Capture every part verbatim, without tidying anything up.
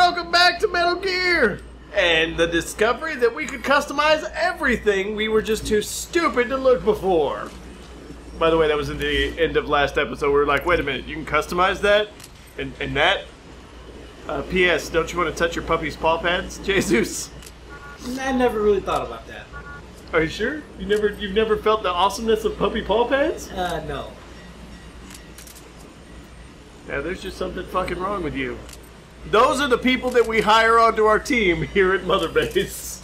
welcome back to Metal Gear! And the discovery that we could customize everything we were just too stupid to look before. By the way, that was in the end of last episode. We were like, wait a minute, you can customize that? And, and that? Uh, P S Don't you want to touch your puppy's paw pads, Jesus? I never really thought about that. Are you sure? You never, you've never felt the awesomeness of puppy paw pads? Uh, no. Now, there's just something fucking wrong with you. Those are the people that we hire onto our team here at Mother Base.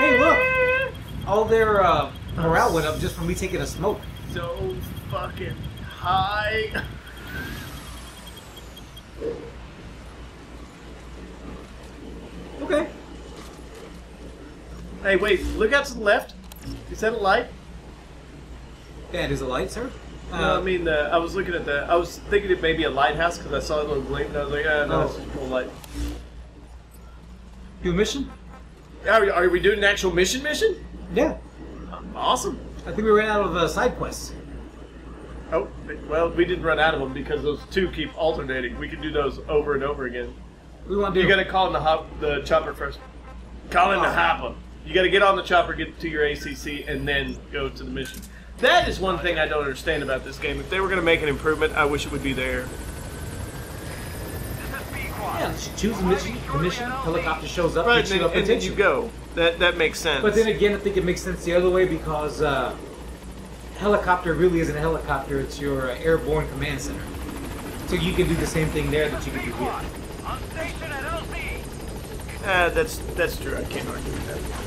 Hey, look! All their uh, morale went up just from me taking a smoke. So fucking high. Okay. Hey, wait, look out to the left. Is that a light? That is a light, sir. Uh, no, I mean, uh, I was looking at that. I was thinking it may be a lighthouse because I saw a little gleam and I was like, oh, no, oh. That's just a light. Do a mission? Are we, are we doing an actual mission mission? Yeah. Awesome. I think we ran out of uh, side quests. Oh, well, we didn't run out of them because those two keep alternating. We can do those over and over again. We want to do. You gotta call in the, hop, the chopper first. Call in oh. the hopper. You got to get on the chopper, get to your A C C, and then go to the mission. That is one thing I don't understand about this game. If they were going to make an improvement, I wish it would be there. Yeah, let's choose a mission. The mission helicopter shows up, right, and, up and then you go. That that makes sense. But then again, I think it makes sense the other way because uh, helicopter really isn't a helicopter. It's your uh, airborne command center. So you can do the same thing there that you can do here. On station at L C. Uh, that's that's true. I can't argue with that.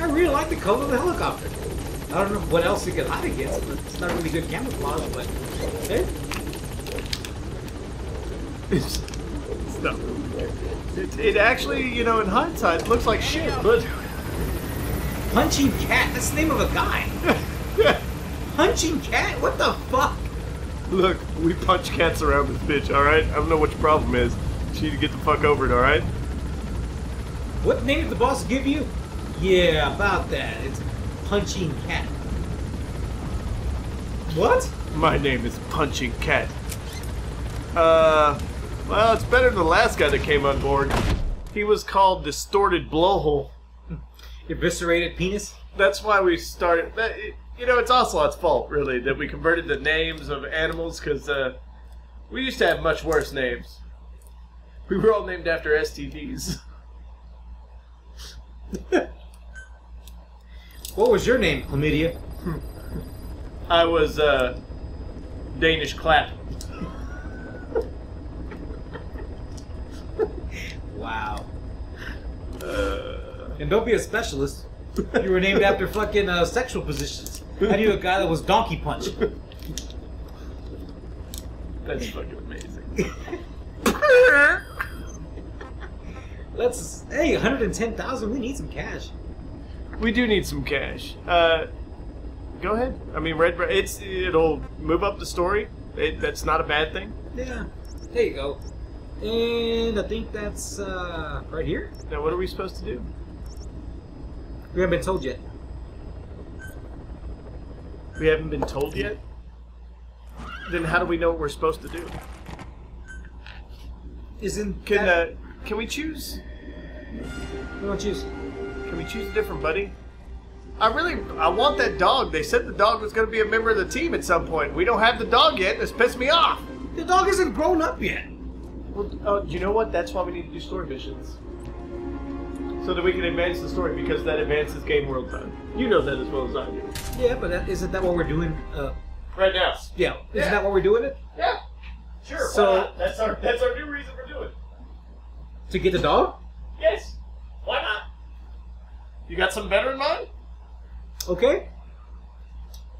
I really like the color of the helicopter. I don't know what else it got out against, but it's not really good camouflage, but hey. It's, it's not really it, it actually, you know, in hindsight, looks like shit, but... Punching Cat? That's the name of a guy. Punching Cat? What the fuck? Look, we punch cats around this bitch, alright? I don't know what your problem is. You need to get the fuck over it, alright? What name did the boss give you? Yeah, about that. It's Punching Cat. What? My name is Punching Cat. Uh, well, it's better than the last guy that came on board. He was called Distorted Blowhole. Eviscerated Penis? That's why we started... That, you know, it's Ocelot's fault, really, that we converted the names of animals, because uh, we used to have much worse names. We were all named after S T Ds. What was your name, chlamydia? I was, uh, Danish Clap. Wow. Uh, and don't be a specialist. You were named after fucking uh, sexual positions. I knew a guy that was Donkey Punch. That's fucking amazing. Let's, hey, one hundred ten thousand, we need some cash. We do need some cash. Uh, go ahead. I mean, Red, it's it'll move up the story. It, that's not a bad thing. Yeah. There you go. And I think that's uh, right here. Now, what are we supposed to do? We haven't been told yet. We haven't been told yet? Then how do we know what we're supposed to do? Isn't Can, that... Uh, can we choose? We don't choose. Can we choose a different buddy? I really, I want that dog. They said the dog was going to be a member of the team at some point. We don't have the dog yet. This pissed me off. The dog isn't grown up yet. Well, uh, you know what? That's why we need to do story missions. So that we can advance the story, because that advances game world time. You know that as well as I do. Yeah, but that, isn't that what we're doing? Uh, right now. Yeah. Isn't yeah. that what we're doing it? Yeah. Sure. So that's our that's our new reason we're doing it. To get the dog? Yes. Why not? You got something better in mind? Okay.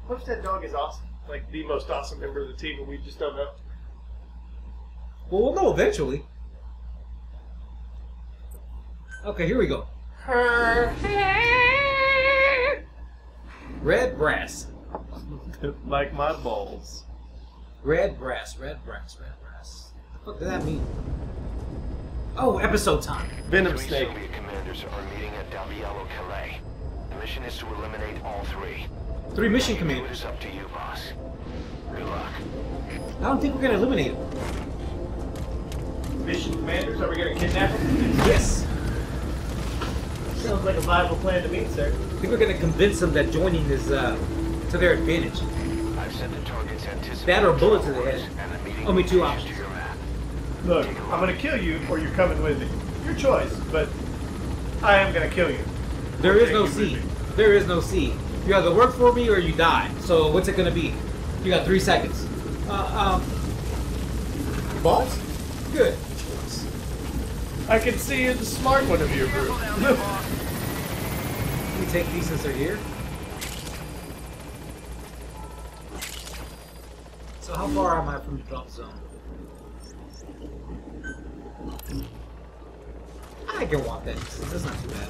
What if that dog is awesome? Like, the most awesome member of the team, and we just don't know? Well, we'll know eventually. Okay, here we go. Her. Red brass. Like my balls. Red brass, red brass, red brass. What the fuck does that mean? Oh, episode time. Venom Snake. Three Soviet commanders are meeting at Daviello Calais. The mission is to eliminate all three. Three mission commanders. Up to you, boss. Good luck. I don't think we're gonna eliminate them. Mission commanders, are we gonna kidnap them? Yes. Sounds like a viable plan to me, sir. I think we're gonna convince them that joining is uh, to their advantage. I've sent the targets anticipated. That or bullet to the head. Only two options. Look, I'm gonna kill you, or you're coming with me. Your choice, but I am gonna kill you. There is no C. There is no C. You either work for me or you die. So what's it gonna be? You got three seconds. Uh, um. Boss? Good choice. I can see you're the smart one of your group. Can we take these since they're here? So how far am I from the drop zone? I can walk that distance. That's not too bad.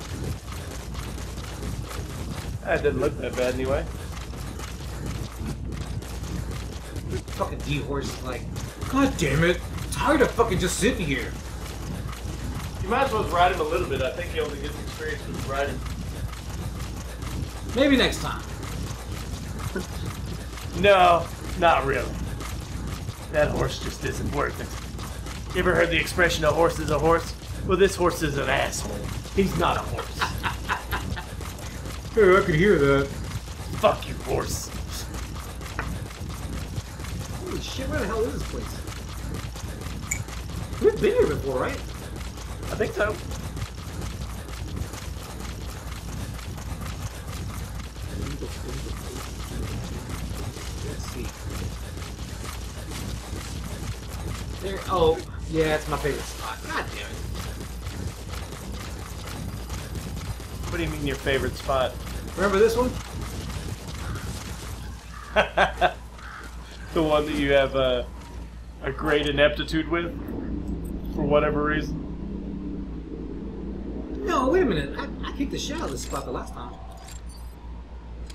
That didn't look that bad anyway. Fucking D-Horse is like, God damn it! I'm tired of fucking just sitting here. You might as well ride him a little bit. I think he only gets experience with riding. Maybe next time. No, not really. That horse just isn't worth it. You ever heard the expression, a horse is a horse? Well, this horse is an asshole. He's not a horse. Hey, I could hear that. Fuck you, horse. Holy shit, where the hell is this place? We've been here before, right? I think so. Let's see. There. Oh, yeah, it's my favorite spot. God damn it. What do you mean your favorite spot? Remember this one? The one that you have uh, a great ineptitude with? For whatever reason? No, wait a minute. I, I kicked the shit out of this spot the last time.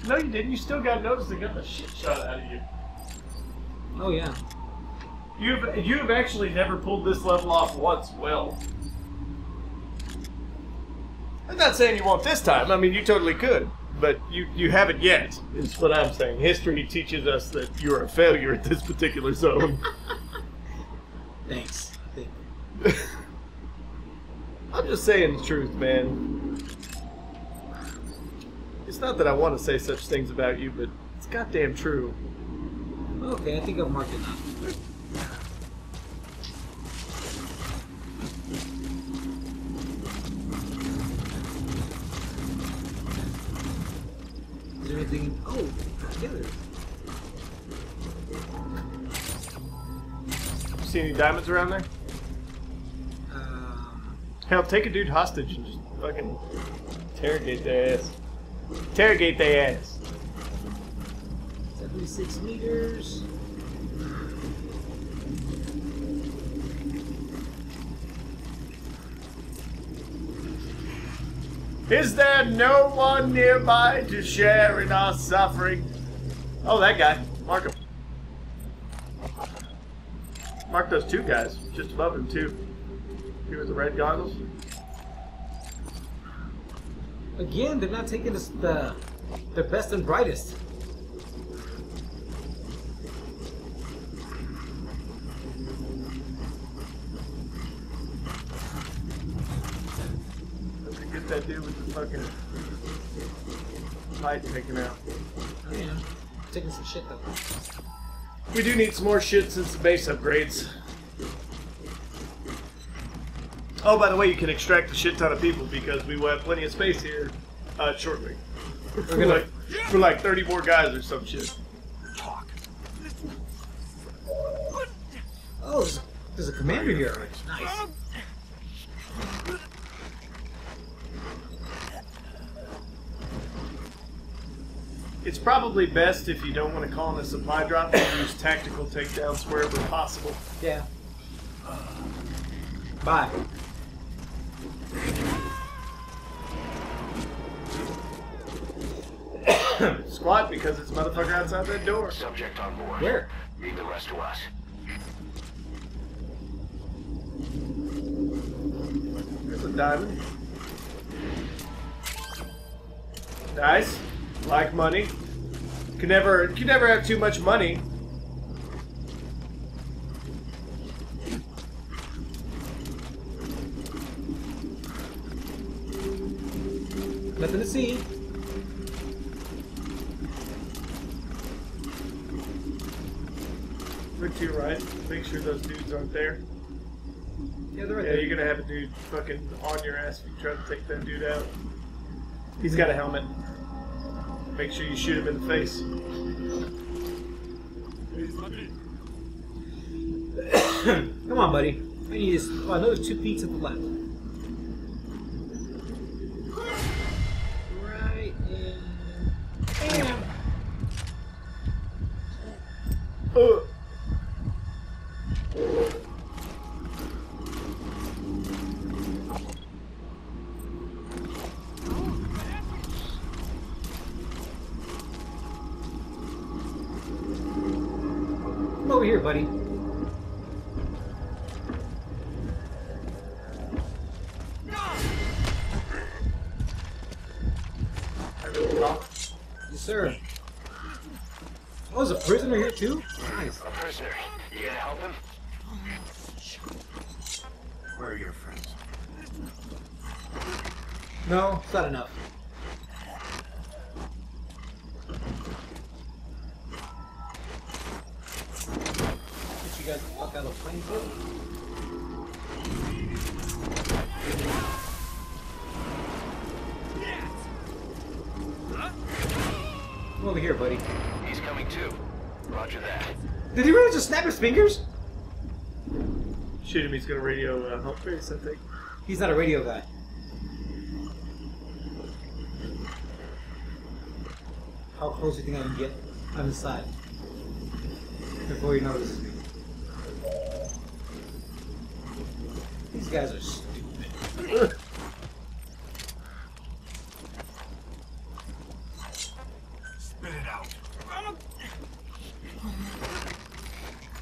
No, you didn't. You still got noticed and got the shit shot out of you. Oh, yeah. You've, you've actually never pulled this level off once well. I'm not saying you won't this time. I mean, you totally could, but you, you haven't yet, is what I'm saying. History teaches us that you're a failure at this particular zone. Thanks. I'm just saying the truth, man. It's not that I want to say such things about you, but it's goddamn true. Okay, I think I've marked it now. Anything? Oh, together. See any diamonds around there? Um, Hell, take a dude hostage and just fucking interrogate their ass. Interrogate their ass. Seventy-six meters. Is there no one nearby to share in our suffering? Oh, that guy. Mark him. Mark those two guys. Just above him, too. He with the red goggles. Again, they're not taking us the, the best and brightest. That dude with the fucking light taken out. Oh, yeah. Taking some shit though. We do need some more shit since the base upgrades. Oh, by the way, you can extract a shit ton of people because we will have plenty of space here uh, shortly. We're gonna, like, for like thirty more guys or some shit. Talk. Oh, there's, there's a commander here. Nice. It's probably best if you don't want to call in a supply drop to use tactical takedowns wherever possible. Yeah. Bye. Squad, because it's motherfucker outside that door. Subject on board. Where? Leave the rest to us. There's a diamond. Nice. Like money. Could never, could never have too much money. Nothing to see. Look to your right. Make sure those dudes aren't there. Yeah, they're right yeah, there. Yeah, you're gonna have a dude fucking on your ass if you try to take that dude out. He's got a helmet. Make sure you shoot him in the face. Come on, buddy. I need this. Oh, I know there's two peaks at the left. Right in. Bam! Oh! Over here, buddy. Yes, sir. Oh, there's a prisoner here too? Nice. A prisoner. You gonna help him? Where are your friends? No, it's not enough. You guys walk out of plane boat? Come over here, buddy. He's coming too. Roger that. Did he really just snap his fingers? Shoot him, he's gonna radio uh, help base, I think. He's not a radio guy. How close do you think I can get on the side before he notices me? These guys are stupid. Spit it out.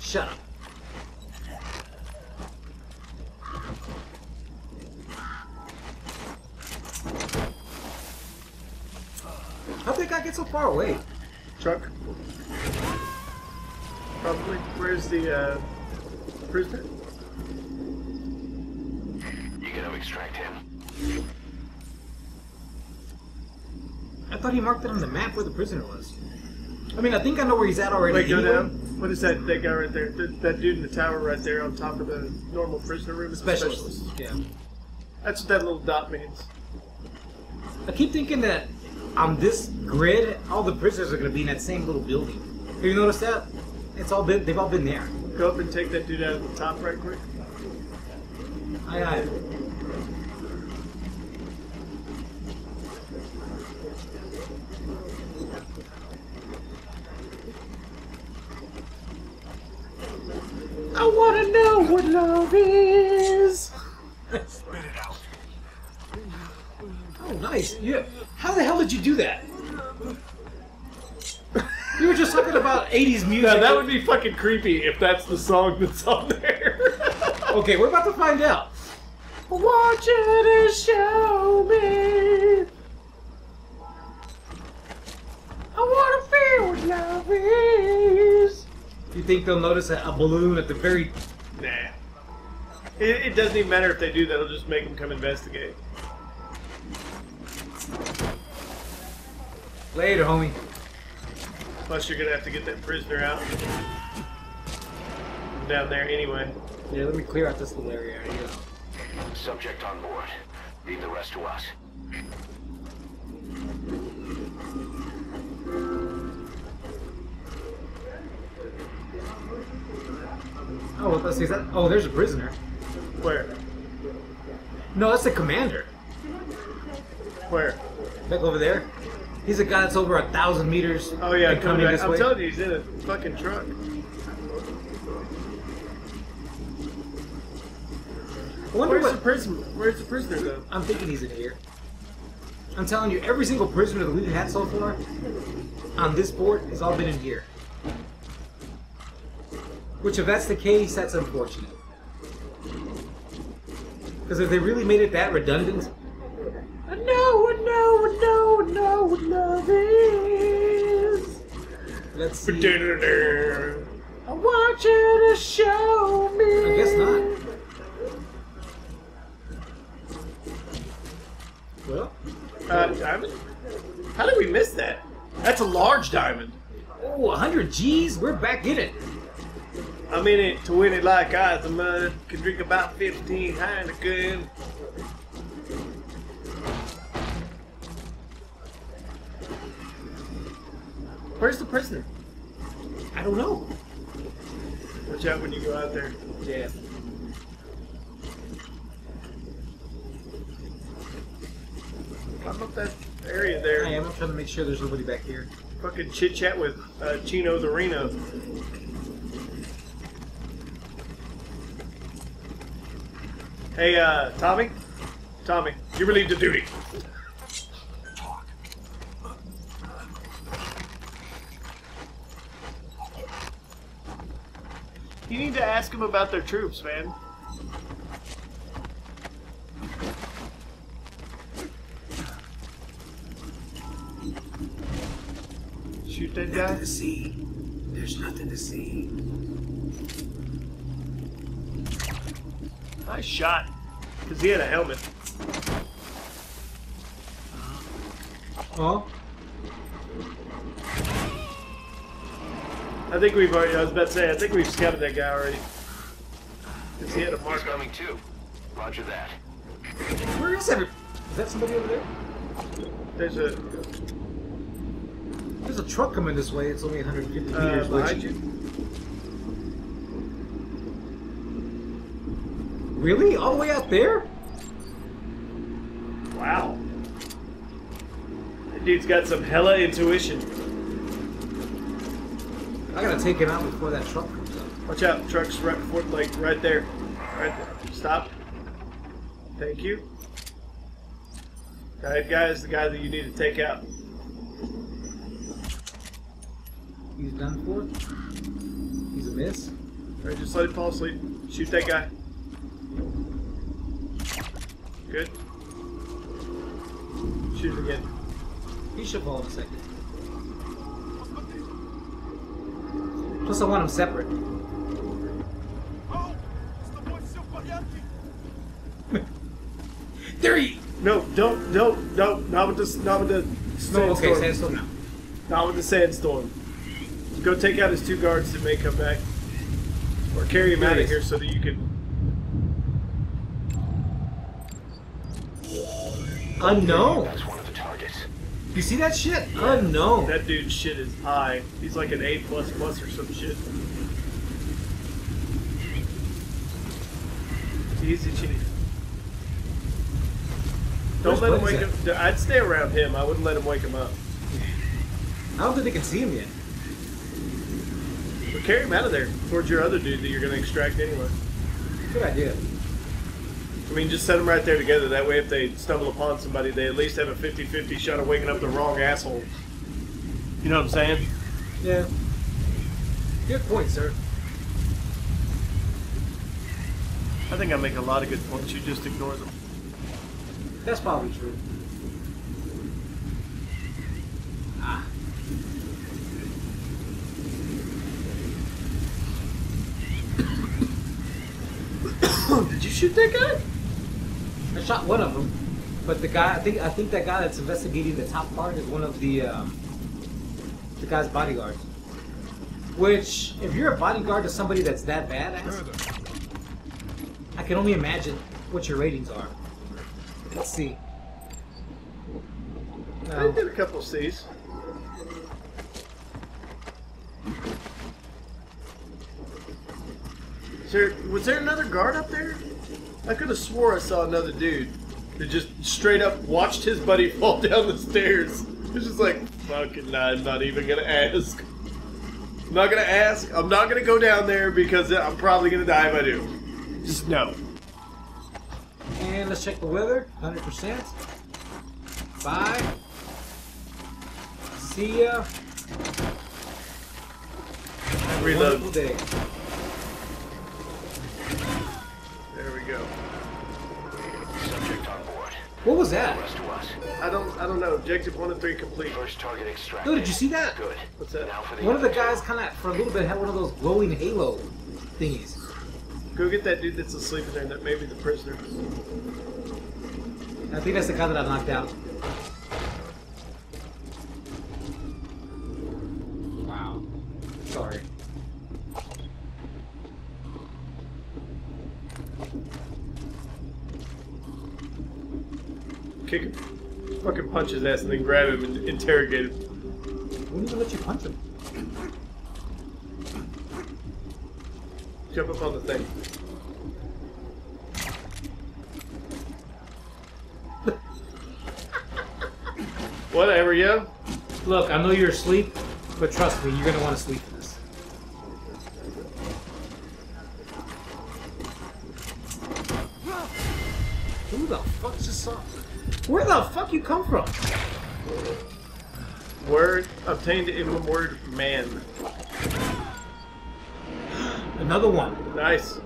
Shut up. How'd that guy get so far away? Truck? Probably. Where's the uh, prisoner? Extract him. I thought he marked it on the map where the prisoner was. I mean, I think I know where he's at already. Wait, go down. What is that, that guy right there? That, that dude in the tower right there on top of the normal prisoner room? Specialist. Specialist. Yeah. That's what that little dot means. I keep thinking that on this grid, all the prisoners are going to be in that same little building. Have you noticed that? It's all been, they've all been there. Go up and take that dude out of the top right quick. Aye, aye. I want to know what love is! Spit it out. Oh, nice. Yeah. How the hell did you do that? You were just talking about eighties music. Now, that would be fucking creepy if that's the song that's on there. Okay, we're about to find out. I want you to show me. I want to feel what love is. You think they'll notice a, a balloon at the very... Nah. It, it doesn't even matter if they do that. It'll just make them come investigate. Later, homie. Plus, you're going to have to get that prisoner out. I'm down there anyway. Yeah, let me clear out this little area right here. Subject on board. Leave the rest to us. Oh, let's see, is that... Oh, there's a prisoner. Where? No, that's the commander. Where? Back over there. He's a guy that's over a thousand meters. Oh, yeah, coming this way. I'm telling you, he's in a fucking truck. I wonder where's what... the prisoner? Where's the prisoner, though? I'm thinking he's in here. I'm telling you, every single prisoner that we've had so far on this board has all been in here. Which, if that's the case, that's unfortunate. Because if they really made it that redundant... No, no, no, no, no, love is... Let's see. I want you to show me. I guess not. Well, uh, diamond? How did we miss that? That's a large diamond. Oh, one hundred G's? We're back in it. I'm in it to win it like eyes of mud. Can drink about fifteen Heineken. Where's the prisoner? I don't know. Watch out when you go out there. Yeah. Climb up that area there. I am. I'm trying to make sure there's nobody back here. Fucking chit chat with uh, Chino the Reno. Hey, uh, Tommy? Tommy, you're relieved of duty. You need to ask them about their troops, man. Shoot that guy. Nothing to see. There's nothing to see. Nice shot. Because he had a helmet. Huh? I think we've already, I was about to say, I think we've scouted that guy already. Because he had a mark on me too. Roger that. Where is everybody? Is that somebody over there? There's a... There's a truck coming this way. It's only one hundred fifty uh, meters. Behind you? Really? All the way out there? Wow. That dude's got some hella intuition. I gotta take him out before that truck comes up. Watch out, truck's right before, like right there. Right there. Stop. Thank you. That guy is the guy that you need to take out. He's done for. He's a miss. Alright, just let him fall asleep. Shoot that guy. Good. Shoot him again. He should fall in a second. Plus, I want them separate. Three! No, don't, don't, don't. Not with the, not with the sandstorm. No, okay, sandstorm now. Not with the sandstorm. Go take out his two guards that may come back. Or carry him out of here so that you can... Unknown! That's one of the targets. You see that shit? Yeah. Unknown. That dude's shit is high. He's like an A plus plus or some shit. It's easy cheating. Don't let him wake him up. I'd stay around him. I wouldn't let him wake him up. I don't think they can see him yet. But carry him out of there towards your other dude that you're going to extract anyway. Good idea. I mean, just set them right there together. That way, if they stumble upon somebody, they at least have a fifty fifty shot of waking up the wrong asshole. You know what I'm saying? Yeah. Good point, sir. I think I make a lot of good points. You just ignore them. That's probably true. Ah. Did you shoot that guy? I shot one of them, but the guy, I think, I think that guy that's investigating the top part is one of the um, the guy's bodyguards. Which, if you're a bodyguard to somebody that's that badass, I can only imagine what your ratings are. Let's see. No. I did a couple of C's. Is there, was there another guard up there? I could have swore I saw another dude that just straight up watched his buddy fall down the stairs. It's just like, fucking nah, I'm not even gonna ask. I'm not gonna ask. I'm not gonna go down there because I'm probably gonna die if I do. Just no. And let's check the weather. one hundred percent. Bye. See ya. Have a wonderful day. There we go. Subject on board. What was that? I don't, I don't know. Objective one and three complete. First target extracted. Dude, did you see that? Good. What's that? Now for the one of the guys kind of, for a little bit, had one of those glowing halo thingies. Go get that dude that's asleep in there. That may be the prisoner. I think that's the guy that I knocked out. Wow. Sorry. Kick him. Fucking punch his ass and then grab him and interrogate him. We need to let you punch him. Jump up on the thing. Whatever, yo. Look, I know you're asleep, but trust me, you're gonna want to sleep for this. Who the fuck just saw? Where the fuck you come from? Word obtained in the word man. Another one. Nice.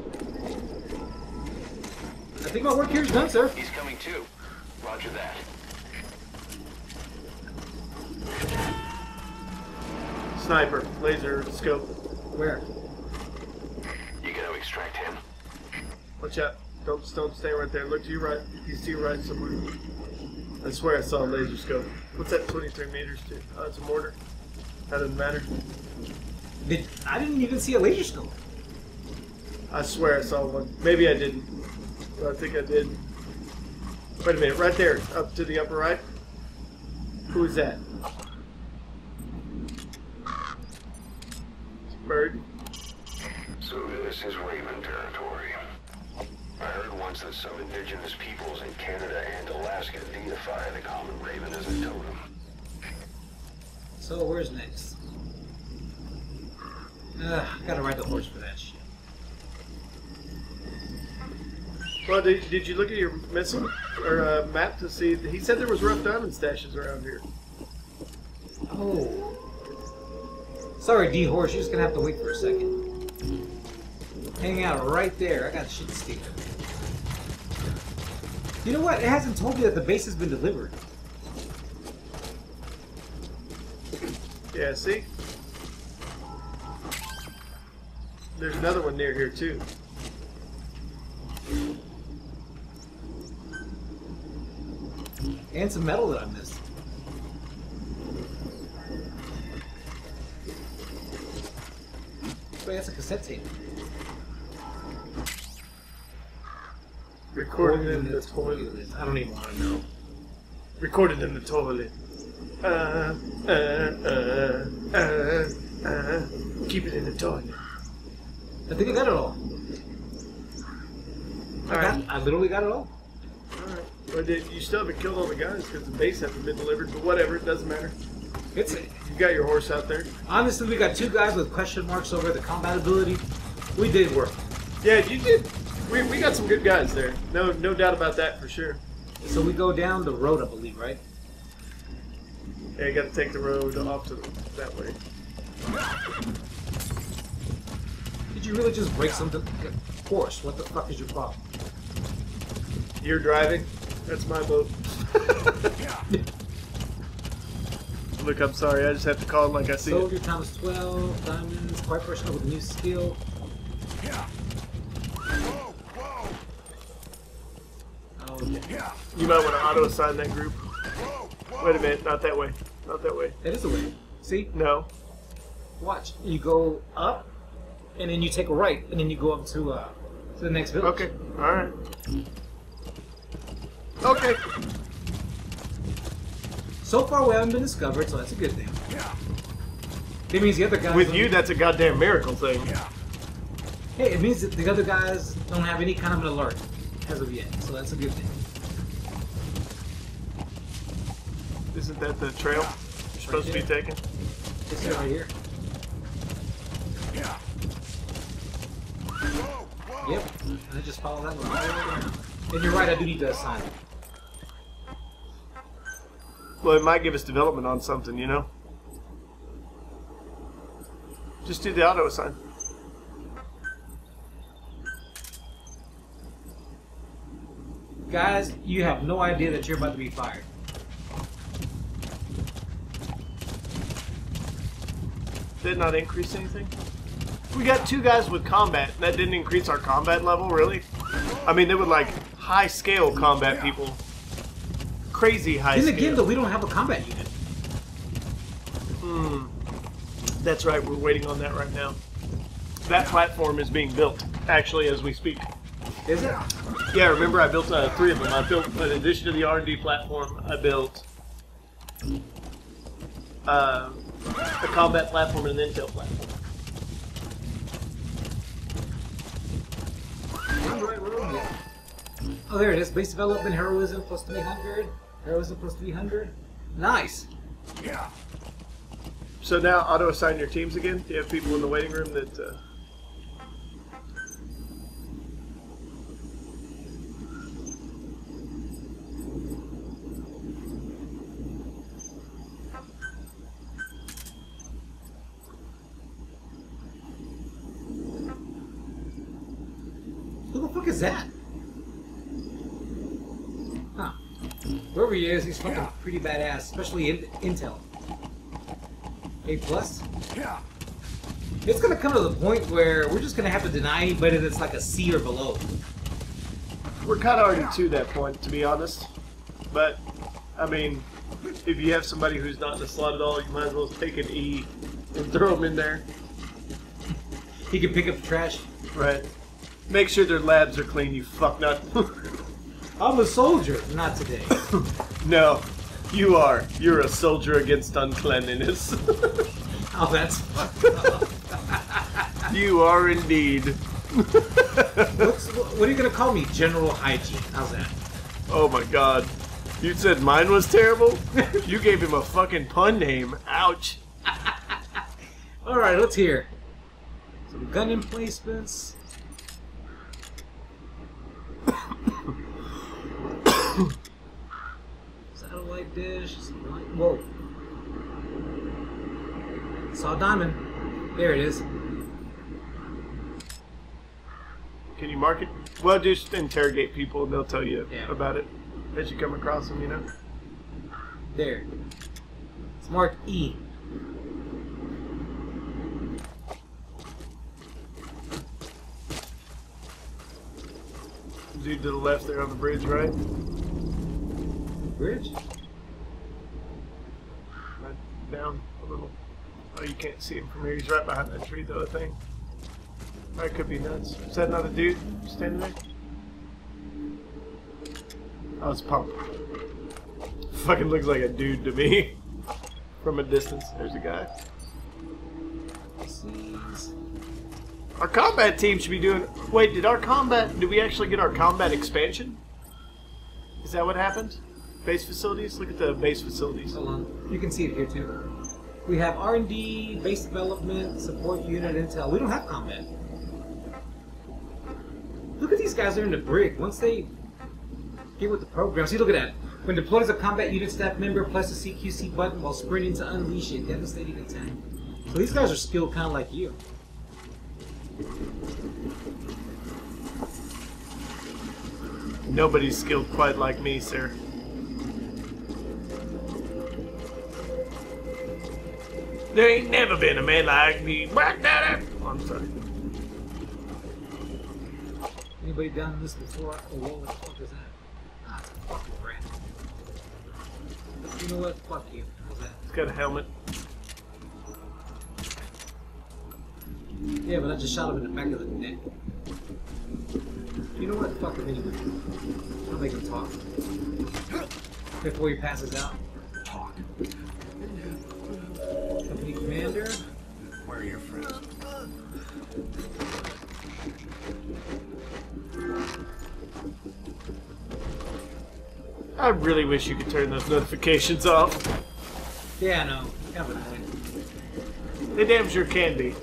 I think my work here's done, sir. He's coming too. Roger that. Sniper, laser, scope. Where? You gotta extract him. Watch out. Don't, don't stay right there. Look to your right. He's to your right somewhere. I swear I saw a laser scope. What's that twenty-three meters to? Oh, it's a mortar. That doesn't matter. Did, I didn't even see a laser scope. I swear I saw one. Maybe I didn't. But I think I did. Wait a minute. Right there. Up to the upper right. Who is that? Bird. So this is Raven territory. I heard once that some indigenous peoples in Canada and Alaska deify the common raven as a totem. So where's next? Ugh, gotta ride the horse for that shit. Well, did, did you look at your missile or uh, map to see? He said there was rough diamond stashes around here. Oh. Sorry, D-Horse, you're just gonna have to wait for a second. Hang out right there. I got shit to steal. You know what? It hasn't told me that the base has been delivered. Yeah, see? There's another one near here, too. And some metal that I missed. Wait, that's a cassette tape. Recorded in the toilet. I don't even want to know. Recorded in the toilet. Uh, uh, uh, uh, uh. Keep it in the toilet. I think I got it all. all I, right. got, I literally got it all. Alright. Well, you still haven't killed all the guys because the base hasn't been delivered, but whatever, it doesn't matter. It's it. You got your horse out there. Honestly, we got two guys with question marks over the combat ability. We did work. Yeah, you did. We, we got some good guys there. No no doubt about that for sure. So we go down the road, I believe, right? Yeah, you got to take the road off to the, that way. Did you really just break something? Of course. What the fuck is your problem? You're driving. That's my boat. Look, I'm sorry. I just have to call it like I see it. Soldier times twelve diamonds. Quite personal with a new skill. Yeah. Whoa, whoa. Oh, yeah. Yeah. You might want to auto assign that group. Whoa, whoa. Wait a minute. Not that way. Not that way. That is the way. See? No. Watch. You go up, and then you take a right, and then you go up to uh to the next village. Okay. All right. Okay. So far, we haven't been discovered, so that's a good thing. Yeah. It means the other guys. With you, that's a goddamn miracle thing. Yeah. Hey, it means that the other guys don't have any kind of an alert as of yet, so that's a good thing. Isn't that the trail yeah. you're supposed right to be taking? It's yeah. over here. Yeah. Whoa, whoa. Yep. And I just follow that one all the way around. And you're right, I do need to assign it. Well, it might give us development on something, you know? Just do the auto assign. Guys, you have no idea that you're about to be fired. Did not increase anything? We got two guys with combat. That didn't increase our combat level, really? I mean, they would like high-scale combat people. Crazy high scale. In the game, though, we don't have a combat unit. Hmm. That's right. We're waiting on that right now. That platform is being built, actually, as we speak. Is it? Yeah, remember I built uh, three of them. I built, in addition to the R and D platform, I built uh, a combat platform and an intel platform. Oh, there it is. Base development, heroism plus three hundred. Heroism plus three hundred. Nice! Yeah. So now auto-assign your teams again? Do you have people in the waiting room that... Uh, who the fuck is that? Huh. Whoever he is, he's fucking pretty badass, especially in Intel. A plus? Yeah. It's gonna come to the point where we're just gonna have to deny anybody that's like a C or below. We're kinda already to that point, to be honest. But, I mean, if you have somebody who's not in the slot at all, you might as well take an E and throw them in there. He can pick up the trash. Right. Make sure their labs are clean, you fucknut. I'm a soldier. Not today. No. You are. You're a soldier against uncleanliness. Oh, that's fucked up. You are indeed. What's, what are you going to call me? General Hygiene. How's that? Oh, my God. You said mine was terrible? You gave him a fucking pun name. Ouch. All right, let's hear. Some gun emplacements. Satellite dish, satellite, whoa. Saw diamond. There it is. Can you mark it? Well, just interrogate people and they'll tell you yeah. about it. As you come across them, you know? There. It's marked E. Dude to the left there on the bridge, right? Bridge? Right down a little. Oh, you can't see him from here. He's right behind that tree, though, I think. That could be nuts. Is that another dude standing there? Oh, it's Pump. Fucking looks like a dude to me. From a distance. There's a guy. Our combat team should be doing... Wait, did our combat... Did we actually get our combat expansion? Is that what happened? Base facilities? Look at the base facilities. Hold on. You can see it here, too. We have R and D, base development, support unit, intel. We don't have combat. Look at these guys. They're in the brick. Once they get with the program... See, look at that. When deploys a combat unit staff member, press the C Q C button while sprinting to unleash a devastating attack. So these guys are skilled kind of like you. Nobody's skilled quite like me, sir. There ain't never been a man like me. Oh, I'm sorry. Anybody done this before? Oh, what the fuck is that? Ah, it's a fucking rat. You know what? Fuck you. How's that? It's got a helmet. Yeah, but I just shot him in the back of the neck. You know what? Fuck him anyway. I'll make him talk. Before he passes out. Talk. Company commander. Where are your friends? I really wish you could turn those notifications off. Yeah, I know. Kind of annoying. They damn sure can be.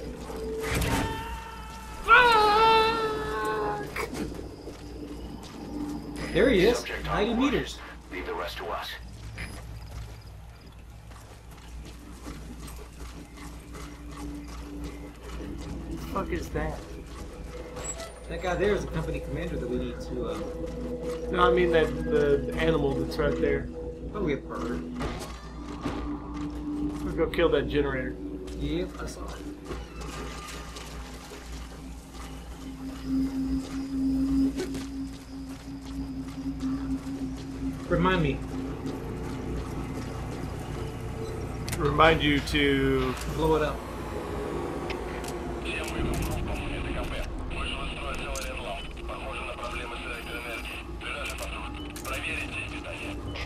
There he is, ninety meters. Leave the rest to us. Who the fuck is that? That guy there is a company commander that we need to, uh... No, I mean that, the animal that's right there. Oh, we have bird. We'll go kill that generator. Yep, I saw it. Remind me. Remind you to blow it up.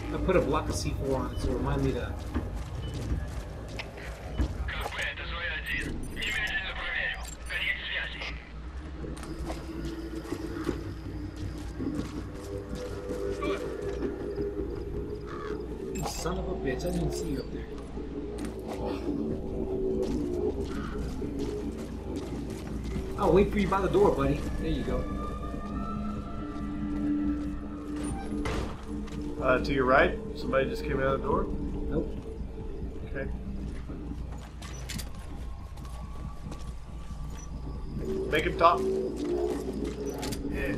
I put a block of C four on it to remind me to. Son of a bitch, I didn't see you up there. I'll wait for you by the door, buddy. There you go. Uh, to your right? Somebody just came out of the door? Nope. Okay. Make him talk. Yeah.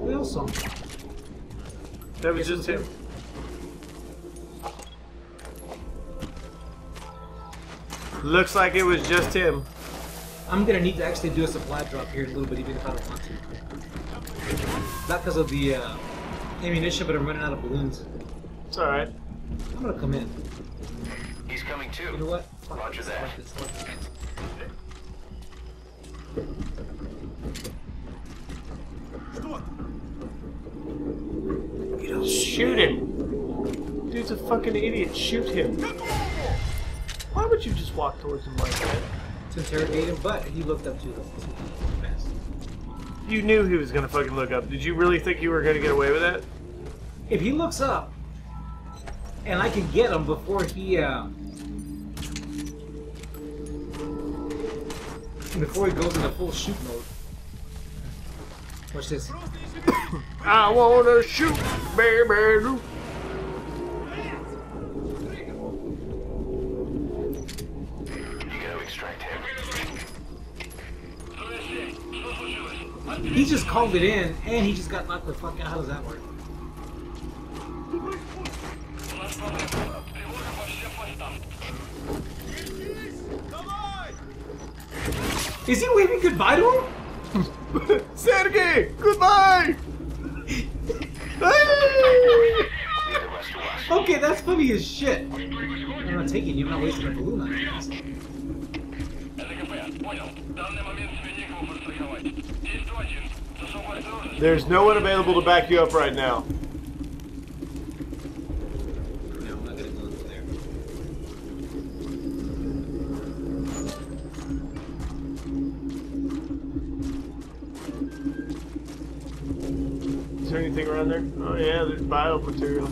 What else on? That was just him. Looks like it was just him. I'm gonna need to actually do a supply drop here in a little bit, even if I don't want to. Not because of the uh, ammunition, but I'm running out of balloons. It's alright. I'm gonna come in. He's coming too. You know what? Fuck Roger that. Fuck this, fuck this. You know, shoot him! Dude's a fucking idiot. Shoot him. Why would you just walk towards him like that? To interrogate him, but he looked up to him. Fast. You knew he was gonna fucking look up. Did you really think you were gonna get away with that? If he looks up, and I can get him before he, uh, before he goes into full shoot mode. Watch this. I wanna shoot, baby. He just called it in, and he just got knocked the fuck out. How does that work? Is he waving goodbye to him? Sergey, goodbye! Okay, that's funny as shit. I'm not taking you, I'm not wasting my balloon on you. There's no one available to back you up right now. No, I'm not gonna go over there. Is there anything around there? Oh yeah, there's biomaterial.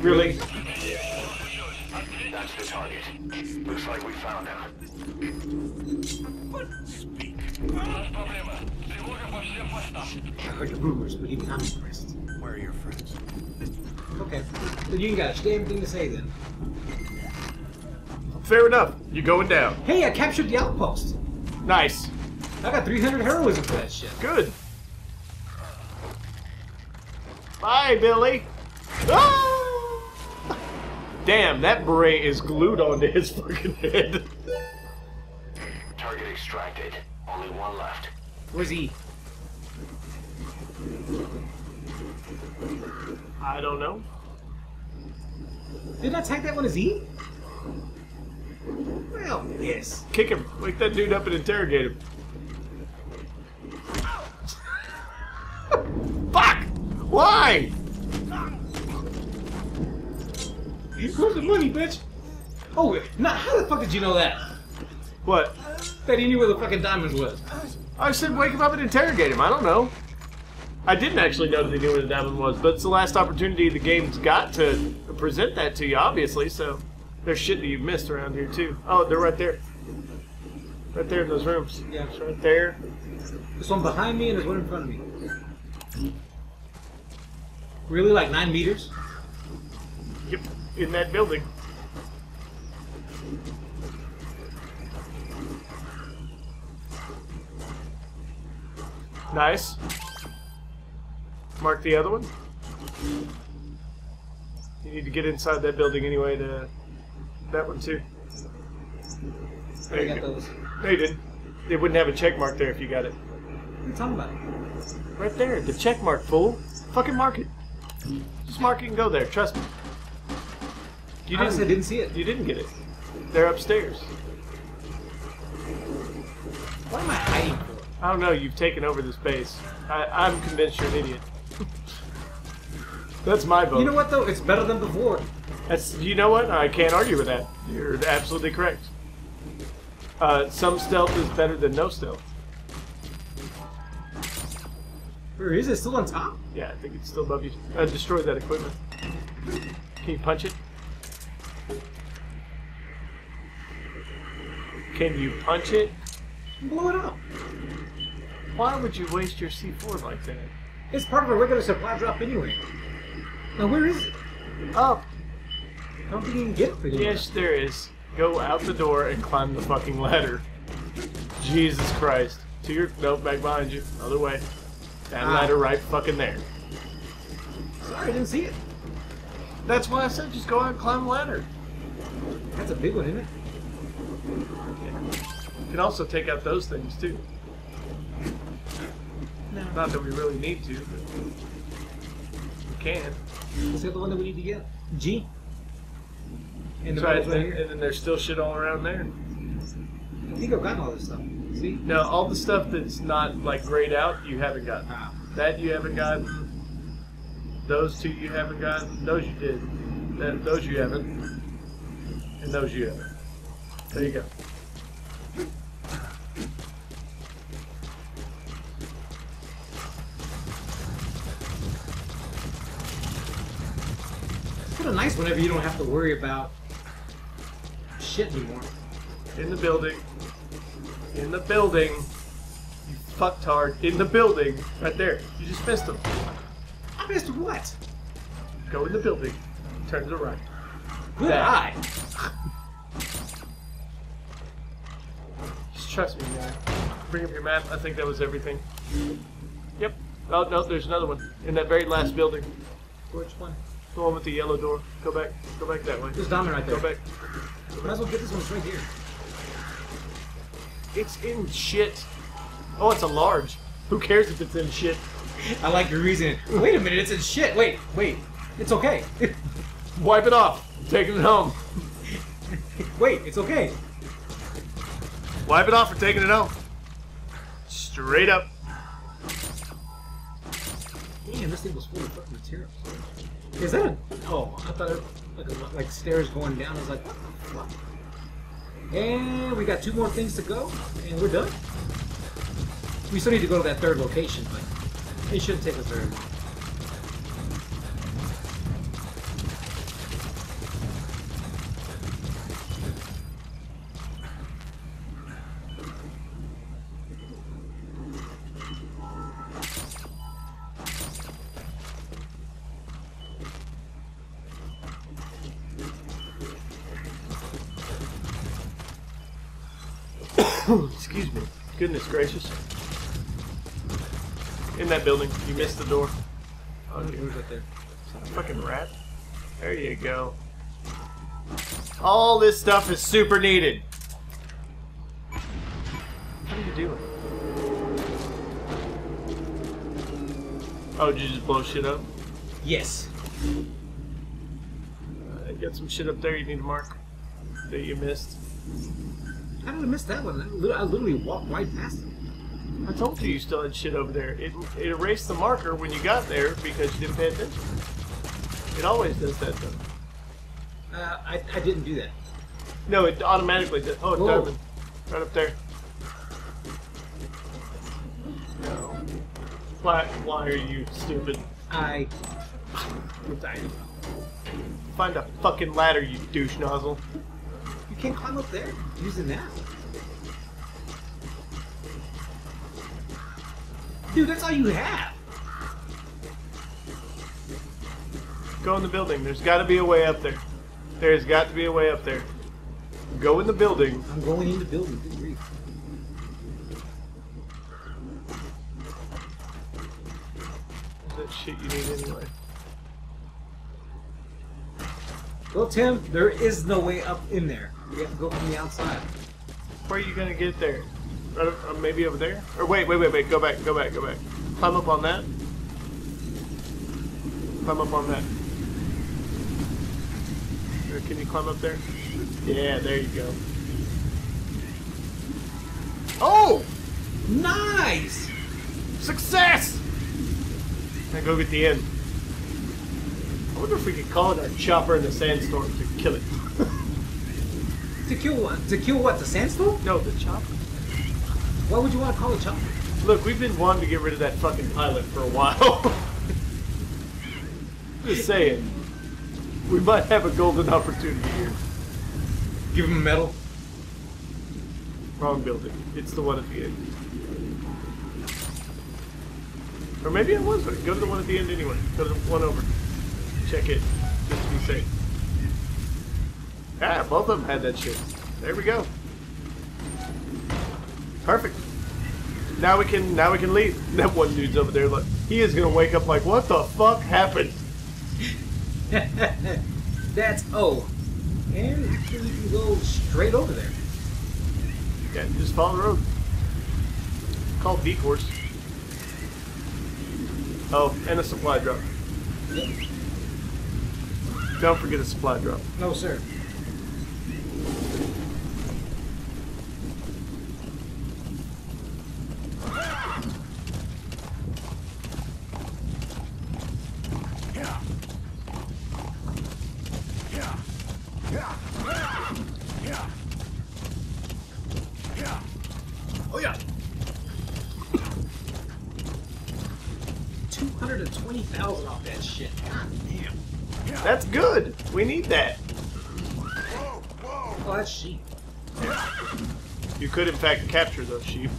Really? That's the target. Looks like we found him. I heard the rumors, but even I'm impressed. Where are your friends? Okay. Then you got a damn thing to say then. Fair enough. You're going down. Hey, I captured the outpost. Nice. I got three hundred heroism for that shit. Good. Bye, Billy. Ah! Damn, that beret is glued onto his fucking head. Target extracted. Only one left. Where's he? I don't know. Did I tag that one as E? Well, yes. Kick him. Wake that dude up and interrogate him. Fuck! Why? Where's the money, bitch? Oh, now how the fuck did you know that? What? That he knew where the fucking diamonds was. I said wake him up and interrogate him. I don't know. I didn't actually know that he knew where the diamond was, but it's the last opportunity the game's got to present that to you, obviously, so there's shit that you've missed around here, too. Oh, they're right there. Right there in those rooms. Yeah. It's right there. There's one behind me and there's one in front of me. Really? Like nine meters? Yep. In that building. Nice. Mark the other one. You need to get inside that building anyway to... That one too. There you go. Those. No, you didn't. They wouldn't have a check mark there if you got it. What are you talking about? Right there, the check mark, fool. Fucking mark it. Just mark it and go there, trust me. You didn't, I didn't see it. You didn't get it. They're upstairs. What am I hiding for? I don't know, you've taken over this base. I, I'm convinced you're an idiot. That's my vote. You know what though? It's better than before. That's, you know what? I can't argue with that. You're absolutely correct. Uh, some stealth is better than no stealth. Where is it? Still on top? Yeah, I think it's still above you. Uh, destroy that equipment. Can you punch it? Can you punch it? Blow it up. Why would you waste your C four like that? It's part of a regular supply drop anyway. Now where is it? Up. I don't think you can get it for you. Yes, there is. Go out the door and climb the fucking ladder. Jesus Christ. To your... Nope, back behind you. Other way. That ah. ladder right fucking there. Sorry, I didn't see it. That's why I said just go out and climb the ladder. That's a big one, isn't it? Yeah. You can also take out those things, too. No. Not that we really need to, but... We can. Is that the one that we need to get? G. And, so I, right then, and then there's still shit all around there. I think I've gotten all this stuff. See? No, all the stuff that's not like grayed out, you haven't gotten. Ah. That you haven't gotten. Those two you haven't gotten. Those you did. That, those you haven't. And those you haven't. There you go. It's kind of nice whenever you don't have to worry about shit anymore. In the building. In the building. You fucktard. In the building. Right there. You just missed him. I missed what? Go in the building. Turn to the right. Good eye. Just trust me, guy. Bring up your map. I think that was everything. Yep. Oh, no, there's another one. In that very last building. Which one? The one with the yellow door. Go back. Go back that way. There's diamond right there. Go back. Might as well get this one straight here. It's in shit. Oh, it's a large. Who cares if it's in shit? I like your reason. Wait a minute, it's in shit. Wait, wait. It's okay. Wipe it off. Take it home. Wait, it's okay. Wipe it off for taking it home. Straight up. Damn, this thing was full of fucking materials. Is that a... Oh, I thought it was like, a, like stairs going down. I was like, what the fuck? And we got two more things to go, and we're done. We still need to go to that third location, but it shouldn't take us very long. Excuse me. Goodness gracious. In that building. You missed the door. Oh, who's right there? Fucking rat. There you go. All this stuff is super needed. How are you doing? Oh, did you just blow shit up? Yes. Uh, you got some shit up there you need to mark that you missed. How did I miss that one? I literally walked right past it. I told you you still had shit over there. It, it erased the marker when you got there because you didn't pay attention. It always does that though. Uh, I, I didn't do that. No, it automatically does. Oh, it doesn't. Right up there. No. Why, why are you stupid? I... I'm dying. Find a fucking ladder, you douche nozzle. You can't climb up there using that. Dude, that's all you have. Go in the building. There's got to be a way up there. There's got to be a way up there. Go in the building. I'm going in the building. Good grief. That shit you need anyway. Well, Tim, there is no way up in there. We have to go from the outside. Where are you gonna get there? Uh, uh, maybe over there? Or wait, wait, wait, wait. Go back, go back, go back. Climb up on that. Climb up on that. Or can you climb up there? Yeah, there you go. Oh! Nice! Success! Now go get the end. I wonder if we could call it our chopper in the sandstorm to kill it. To kill what? To kill what? The sandstorm? No, the chopper. Why would you want to call it chopper? Look, we've been wanting to get rid of that fucking pilot for a while. Just saying. We might have a golden opportunity here. Give him a medal. Wrong building. It's the one at the end. Or maybe it was right. Go to the one at the end anyway. Go to the one over. Check it. Just to be safe. Ah, both of them had that shit. There we go. Perfect. Now we can now we can leave. That one dude's over there, look. He is gonna wake up like, what the fuck happened? That's O. And you can go straight over there. Yeah, just follow the road. It's called D-Horse. Oh, and a supply drop. Yep. Don't forget a supply drop. No, sir. two hundred twenty thousand off that shit. God damn. That's good. We need that. Whoa, whoa. Oh, that's sheep. You could, in fact, capture those sheep.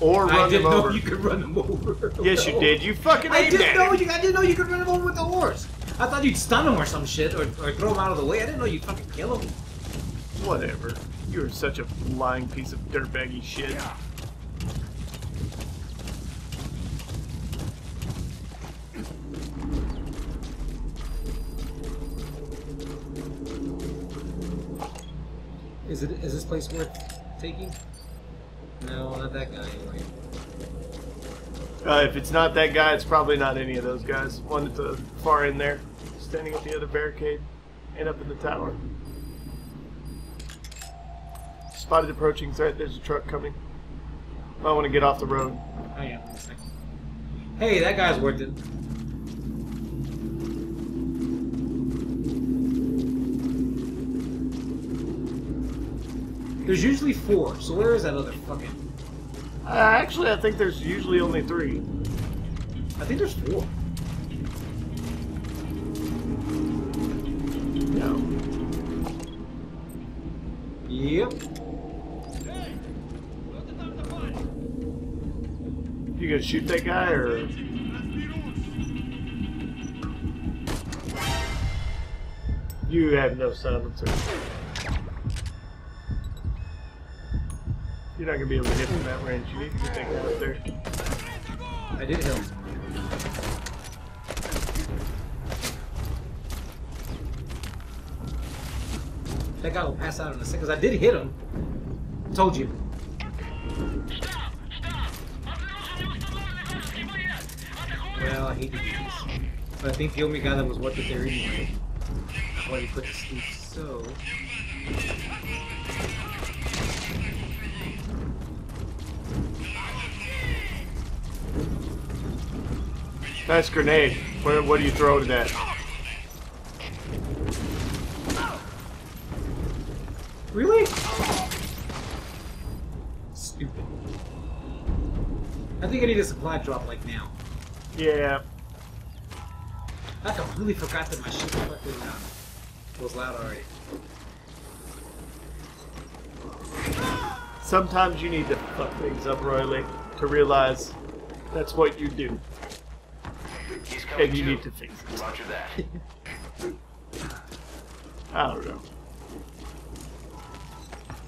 Or run I didn't them know over. You could run them over. Yes, you did. You fucking I didn't know you. I didn't know you could run them over with the horse. I thought you'd stun them or some shit, or, or throw them out of the way. I didn't know you'd fucking kill them. Whatever. You're such a lying piece of dirtbaggy shit. Yeah. Is it? Is this place worth taking? No, not that guy anyway. Uh, if it's not that guy, it's probably not any of those guys. One at the far end there, standing at the other barricade, and up in the tower. Spotted approaching threat. There's a truck coming. I want to get off the road. Oh yeah. Hey, that guy's worth it. There's usually four, so where is that other fucking... Uh, actually, I think there's usually only three. I think there's four. No. Yep. Hey, you gonna shoot that guy, or...? You have no silencer. You're not going to be able to hit from that range. You need to get that guy up there. I did hit him. That guy will pass out in a second, because I did hit him. Told you. Well, I hate to do this. But I think the only guy that was worth it there anyway. I wanted to put to sleep, so... Nice grenade. What, what do you throw to that? Really? Stupid. I think I need a supply drop like now. Yeah. I completely forgot that my shit fucking uh, was loud already. Sometimes you need to fuck things up, Royally, to realize that's what you do. And you need to fix it. Roger that. I don't know.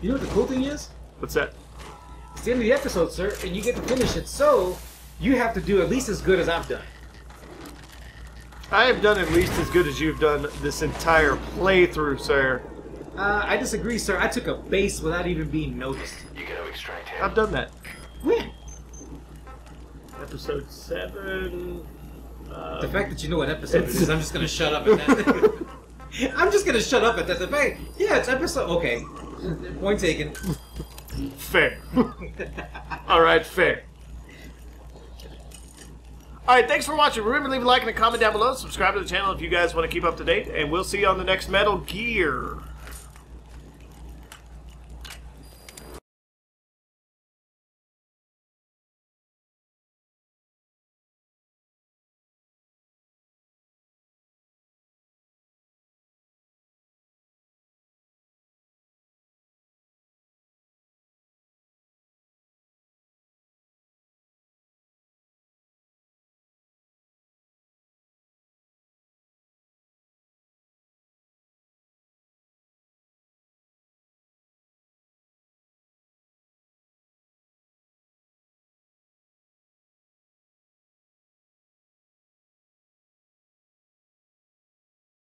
You know what the cool thing is? What's that? It's the end of the episode, sir, and you get to finish it, so you have to do at least as good as I've done. I have done at least as good as you've done this entire playthrough, sir. Uh, I disagree, sir. I took a base without even being noticed. You gotta extract him. I've done that. When? Episode seven. Um, the fact that you know what episode it is, I'm just gonna shut up at that. I'm just gonna shut up at that. The fact, yeah, it's episode. Okay, point taken. Fair. All right, fair. Alright, thanks for watching. Remember to leave a like and a comment down below. Subscribe to the channel if you guys want to keep up to date. And we'll see you on the next Metal Gear.